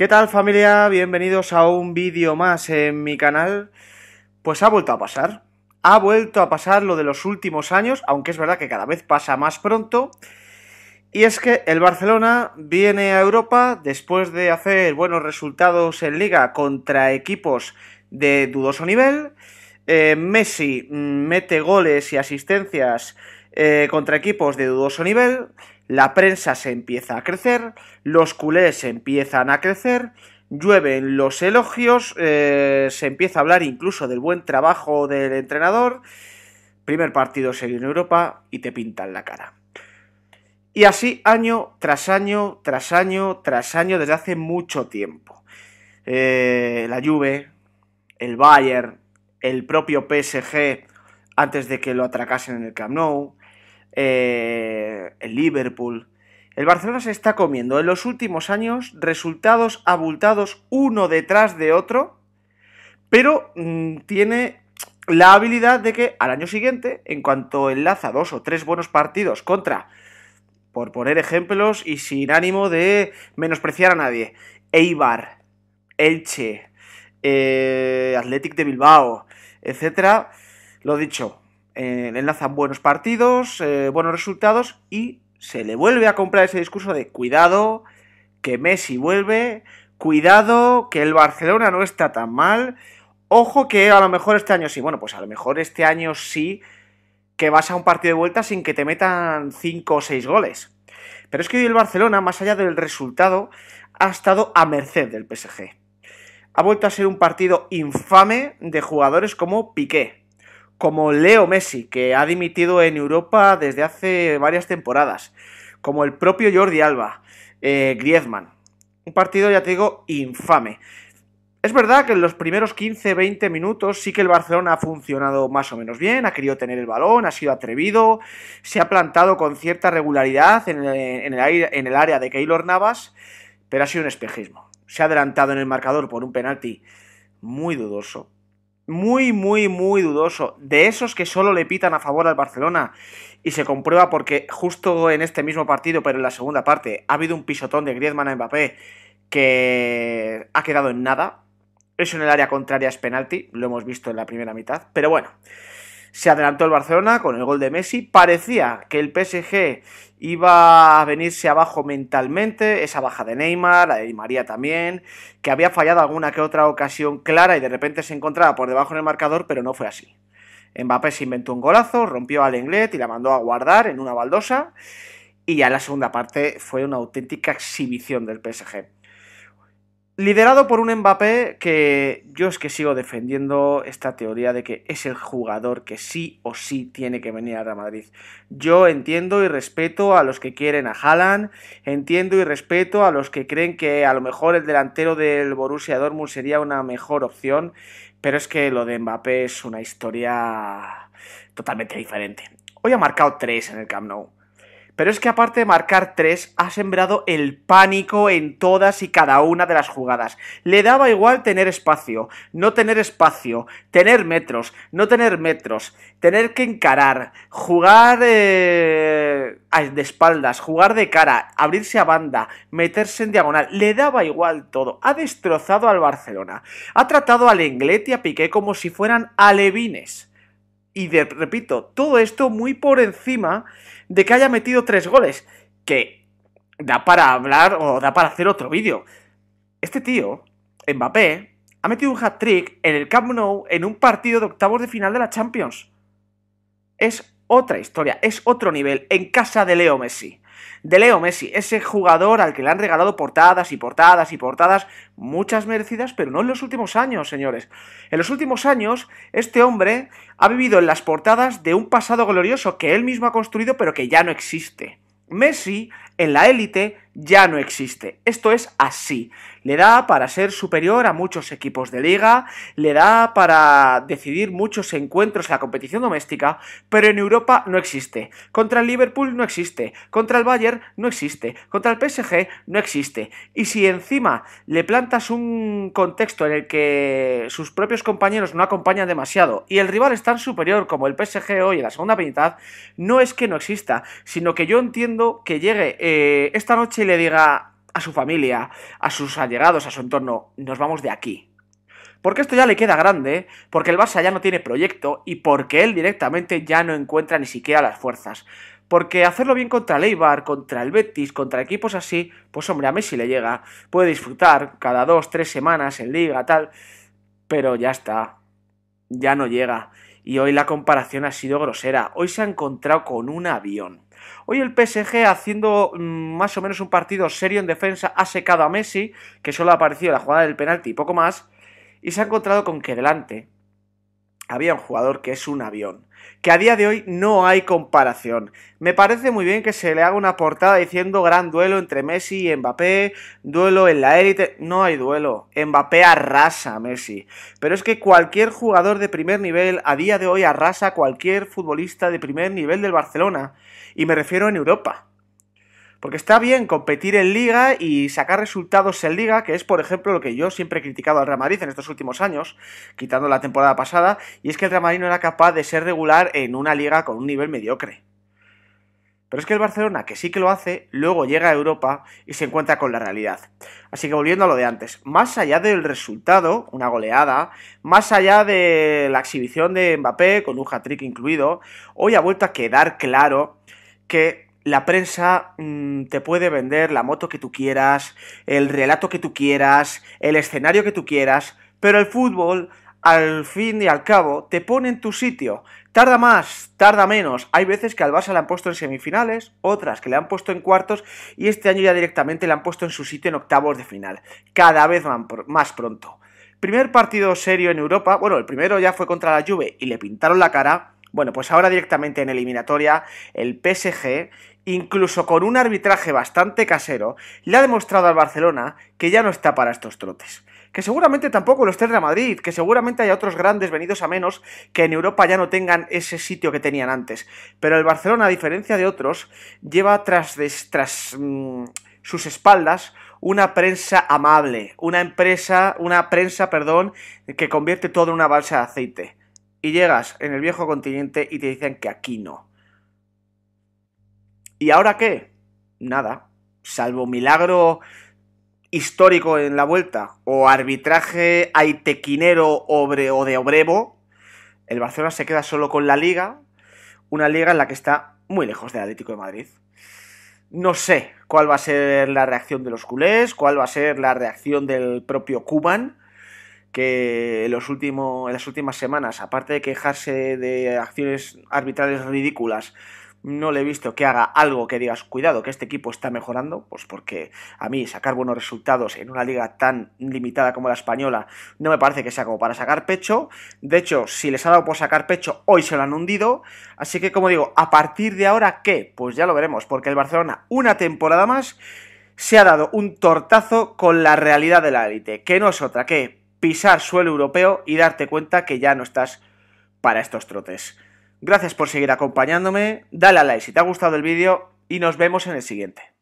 ¿Qué tal, familia? Bienvenidos a un vídeo más en mi canal. Pues ha vuelto a pasar. Ha vuelto a pasar lo de los últimos años, aunque es verdad que cada vez pasa más pronto. Y es que el Barcelona viene a Europa después de hacer buenos resultados en Liga contra equipos de dudoso nivel. Messi mete goles y asistencias contra equipos de dudoso nivel. La prensa se empieza a crecer, los culés empiezan a crecer, llueven los elogios, se empieza a hablar incluso del buen trabajo del entrenador. Primer partido seguido en Europa y te pintan la cara. Y así año tras año, tras año, tras año, desde hace mucho tiempo. La Juve, el Bayern, el propio PSG antes de que lo atracasen en el Camp Nou, el Liverpool. El Barcelona se está comiendo en los últimos años resultados abultados uno detrás de otro, pero tiene la habilidad de que al año siguiente, en cuanto enlaza dos o tres buenos partidos contra, por poner ejemplos y sin ánimo de menospreciar a nadie, Eibar, Elche, Athletic de Bilbao, etcétera, lo dicho, enlazan buenos partidos, buenos resultados, y se le vuelve a comprar ese discurso de cuidado, que Messi vuelve, cuidado, que el Barcelona no está tan mal, ojo que a lo mejor este año sí. Bueno, pues a lo mejor este año sí que vas a un partido de vuelta sin que te metan 5 o 6 goles. Pero es que hoy el Barcelona, más allá del resultado, ha estado a merced del PSG. Ha vuelto a ser un partido infame de jugadores como Piqué, como Leo Messi, que ha dimitido en Europa desde hace varias temporadas, como el propio Jordi Alba, Griezmann. Un partido, ya te digo, infame. Es verdad que en los primeros 15-20 minutos sí que el Barcelona ha funcionado más o menos bien, ha querido tener el balón, ha sido atrevido, se ha plantado con cierta regularidad en el área de Keylor Navas, pero ha sido un espejismo. Se ha adelantado en el marcador por un penalti muy dudoso. Muy, muy, muy dudoso. De esos que solo le pitan a favor al Barcelona. Y se comprueba porque justo en este mismo partido, pero en la segunda parte, ha habido un pisotón de Griezmann a Mbappé que ha quedado en nada. Eso en el área contraria es penalti. Lo hemos visto en la primera mitad. Pero bueno, se adelantó el Barcelona con el gol de Messi. Parecía que el PSG iba a venirse abajo mentalmente. Esa baja de Neymar, la de Di María también, que había fallado alguna que otra ocasión clara y de repente se encontraba por debajo en el marcador, pero no fue así. Mbappé se inventó un golazo, rompió a Lenglet y la mandó a guardar en una baldosa. Y ya en la segunda parte fue una auténtica exhibición del PSG. Liderado por un Mbappé que yo es que sigo defendiendo esta teoría de que es el jugador que sí o sí tiene que venir a Real Madrid. Yo entiendo y respeto a los que quieren a Haaland, entiendo y respeto a los que creen que a lo mejor el delantero del Borussia Dortmund sería una mejor opción, pero es que lo de Mbappé es una historia totalmente diferente. Hoy ha marcado 3 en el Camp Nou. Pero es que aparte de marcar 3, ha sembrado el pánico en todas y cada una de las jugadas. Le daba igual tener espacio, tener metros, no tener metros, tener que encarar, jugar de espaldas, jugar de cara, abrirse a banda, meterse en diagonal. Le daba igual todo. Ha destrozado al Barcelona. Ha tratado a Lenglet y a Piqué como si fueran alevines. Y repito, todo esto muy por encima de que haya metido 3 goles, que da para hablar o da para hacer otro vídeo. Este tío, Mbappé, ha metido un hat-trick en el Camp Nou en un partido de octavos de final de la Champions. Es otra historia, es otro nivel, en casa de Leo Messi. De Leo Messi, ese jugador al que le han regalado portadas y portadas y portadas, muchas merecidas, pero no en los últimos años, señores. En los últimos años, este hombre ha vivido en las portadas de un pasado glorioso que él mismo ha construido, pero que ya no existe. Messi, en la élite, ya no existe. Esto es así. Le da para ser superior a muchos equipos de liga, le da para decidir muchos encuentros en la competición doméstica, pero en Europa no existe. Contra el Liverpool no existe, contra el Bayern no existe, contra el PSG no existe. Y si encima le plantas un contexto en el que sus propios compañeros no acompañan demasiado y el rival es tan superior como el PSG hoy en la segunda mitad, no es que no exista, sino que yo entiendo que llegue esta noche y le diga a su familia, a sus allegados, a su entorno, nos vamos de aquí. Porque esto ya le queda grande, porque el Barça ya no tiene proyecto y porque él directamente ya no encuentra ni siquiera las fuerzas. Porque hacerlo bien contra el Eibar, contra el Betis, contra equipos así, pues hombre, a Messi le llega. Puede disfrutar cada 2-3 semanas en Liga, tal, pero ya está, ya no llega. Y hoy la comparación ha sido grosera, hoy se ha encontrado con un avión. Hoy el PSG, haciendo más o menos un partido serio en defensa, ha secado a Messi, que solo ha aparecido la jugada del penalti y poco más. Y se ha encontrado con que delante había un jugador que es un avión, que a día de hoy no hay comparación. Me parece muy bien que se le haga una portada diciendo gran duelo entre Messi y Mbappé, duelo en la élite. No hay duelo, Mbappé arrasa a Messi, pero es que cualquier jugador de primer nivel a día de hoy arrasa a cualquier futbolista de primer nivel del Barcelona, y me refiero en Europa. Porque está bien competir en Liga y sacar resultados en Liga, que es, por ejemplo, lo que yo siempre he criticado al Real Madrid en estos últimos años, quitando la temporada pasada, y es que el Real Madrid no era capaz de ser regular en una Liga con un nivel mediocre. Pero es que el Barcelona, que sí que lo hace, luego llega a Europa y se encuentra con la realidad. Así que volviendo a lo de antes, más allá del resultado, una goleada, más allá de la exhibición de Mbappé, con un hat-trick incluido, hoy ha vuelto a quedar claro que la prensa te puede vender la moto que tú quieras, el relato que tú quieras, el escenario que tú quieras, pero el fútbol, al fin y al cabo, te pone en tu sitio. Tarda más, tarda menos. Hay veces que al Barça le han puesto en semifinales, otras que le han puesto en cuartos, y este año ya directamente le han puesto en su sitio en octavos de final. Cada vez más pronto. Primer partido serio en Europa, bueno, el primero ya fue contra la Juve y le pintaron la cara. Bueno, pues ahora directamente en eliminatoria, el PSG, incluso con un arbitraje bastante casero, le ha demostrado al Barcelona que ya no está para estos trotes. Que seguramente tampoco lo esté el Real Madrid, que seguramente haya otros grandes venidos a menos que en Europa ya no tengan ese sitio que tenían antes. Pero el Barcelona, a diferencia de otros, lleva tras sus espaldas una prensa amable, una prensa, que convierte todo en una balsa de aceite. Y llegas en el viejo continente y te dicen que aquí no. ¿Y ahora qué? Nada, salvo milagro histórico en la vuelta o arbitraje aitequinero o de Obrevo, el Barcelona se queda solo con la Liga, una Liga en la que está muy lejos del Atlético de Madrid. No sé cuál va a ser la reacción de los culés, cuál va a ser la reacción del propio Koeman, que en las últimas semanas, aparte de quejarse de acciones arbitrales ridículas, no le he visto que haga algo que digas, cuidado, que este equipo está mejorando, pues porque a mí sacar buenos resultados en una liga tan limitada como la española no me parece que sea como para sacar pecho. De hecho, si les ha dado por sacar pecho, hoy se lo han hundido. Así que, como digo, ¿a partir de ahora qué? Pues ya lo veremos, porque el Barcelona, una temporada más, se ha dado un tortazo con la realidad de la élite, que no es otra que pisar suelo europeo y darte cuenta que ya no estás para estos trotes. Gracias por seguir acompañándome, dale a like si te ha gustado el vídeo y nos vemos en el siguiente.